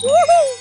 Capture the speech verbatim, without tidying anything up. Woohoo!